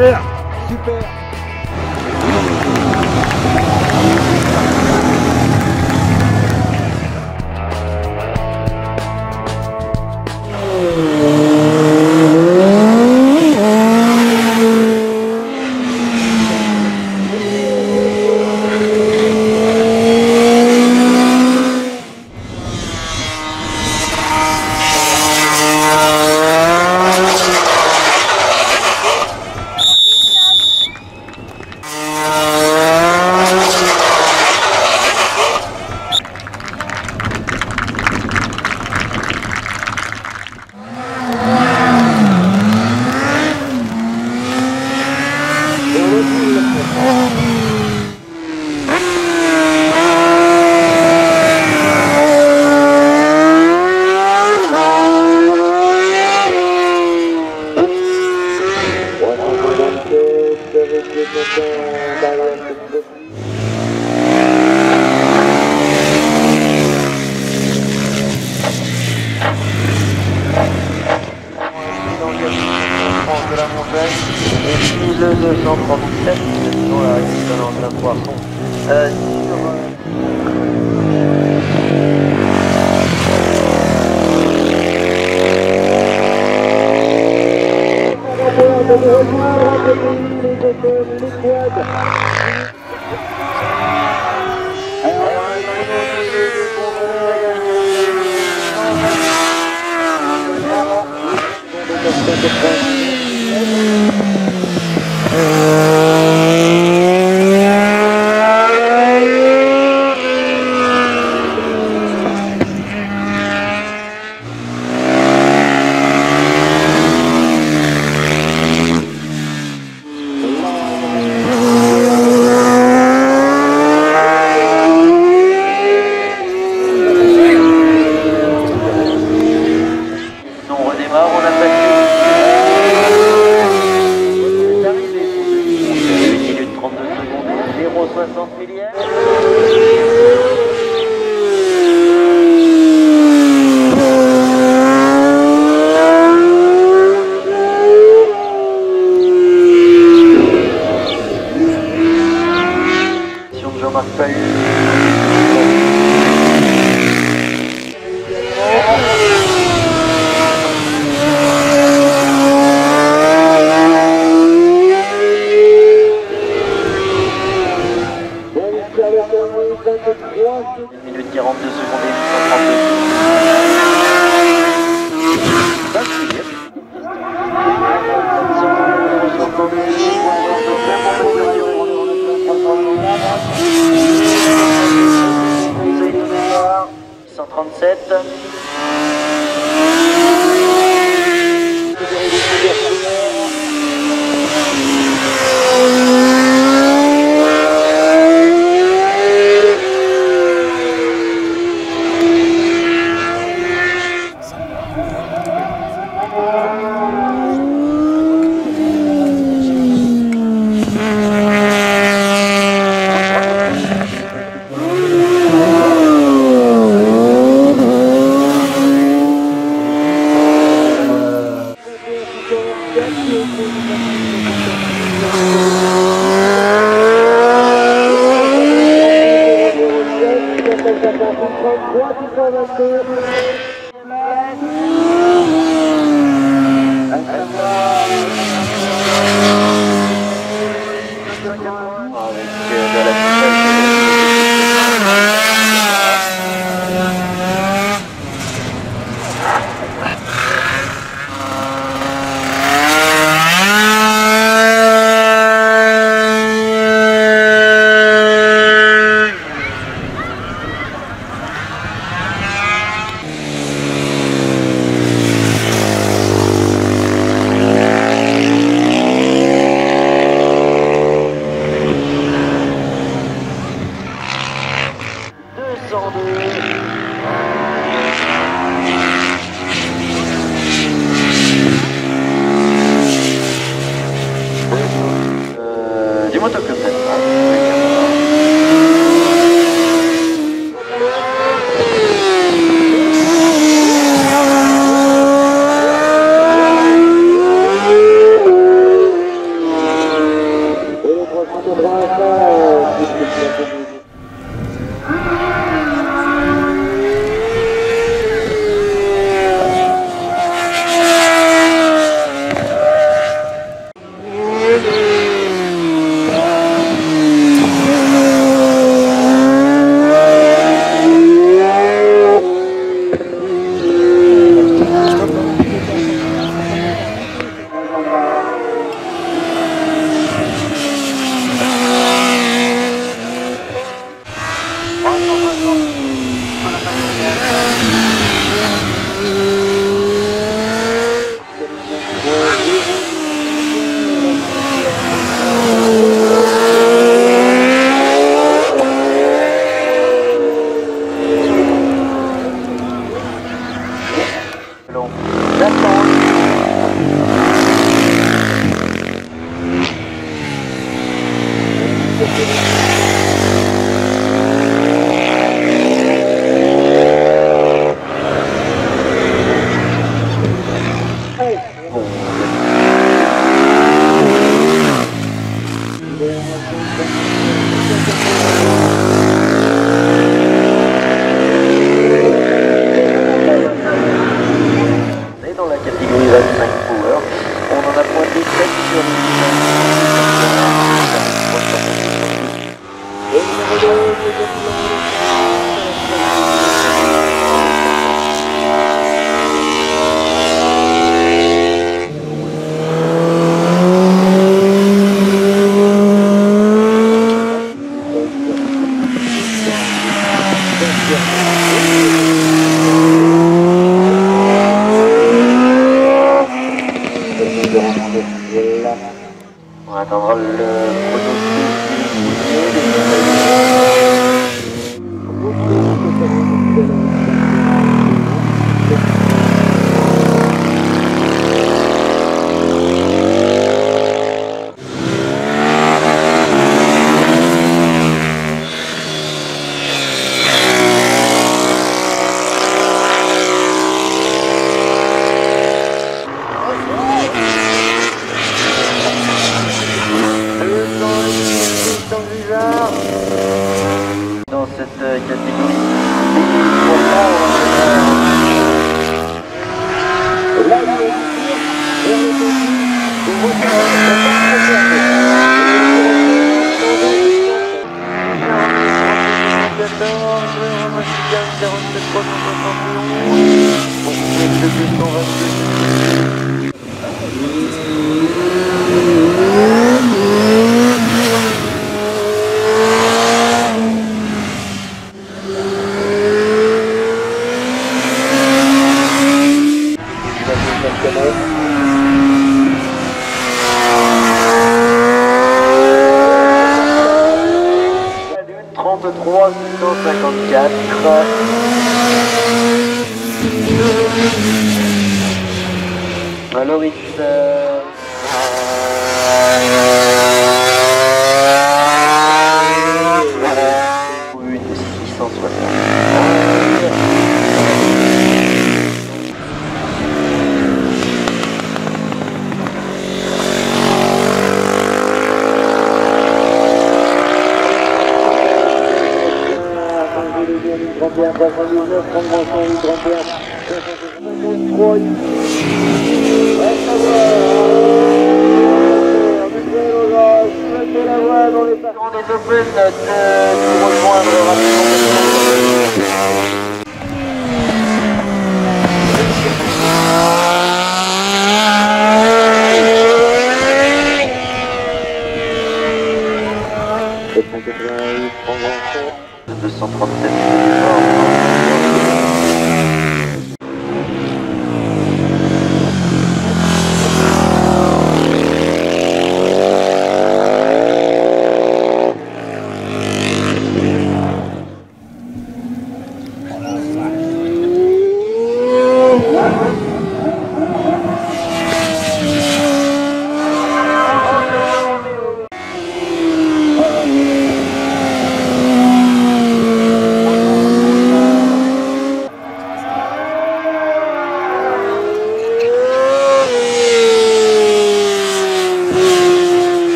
Super, super. De la montagne et 1237 dans la résidence de la Poisson.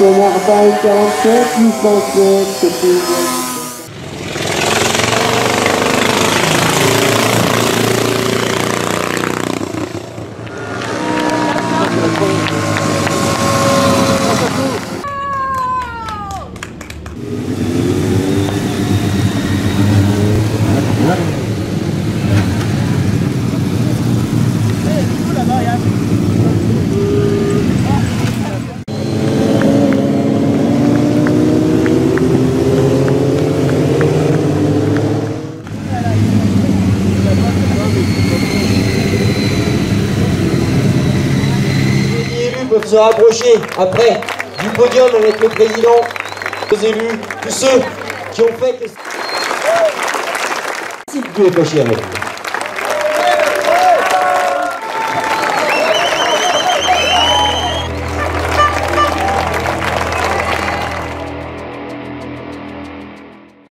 Thomas 45, 807, c'est plus. Se rapprocher après du podium avec le président, les élus, tous ceux qui ont fait que...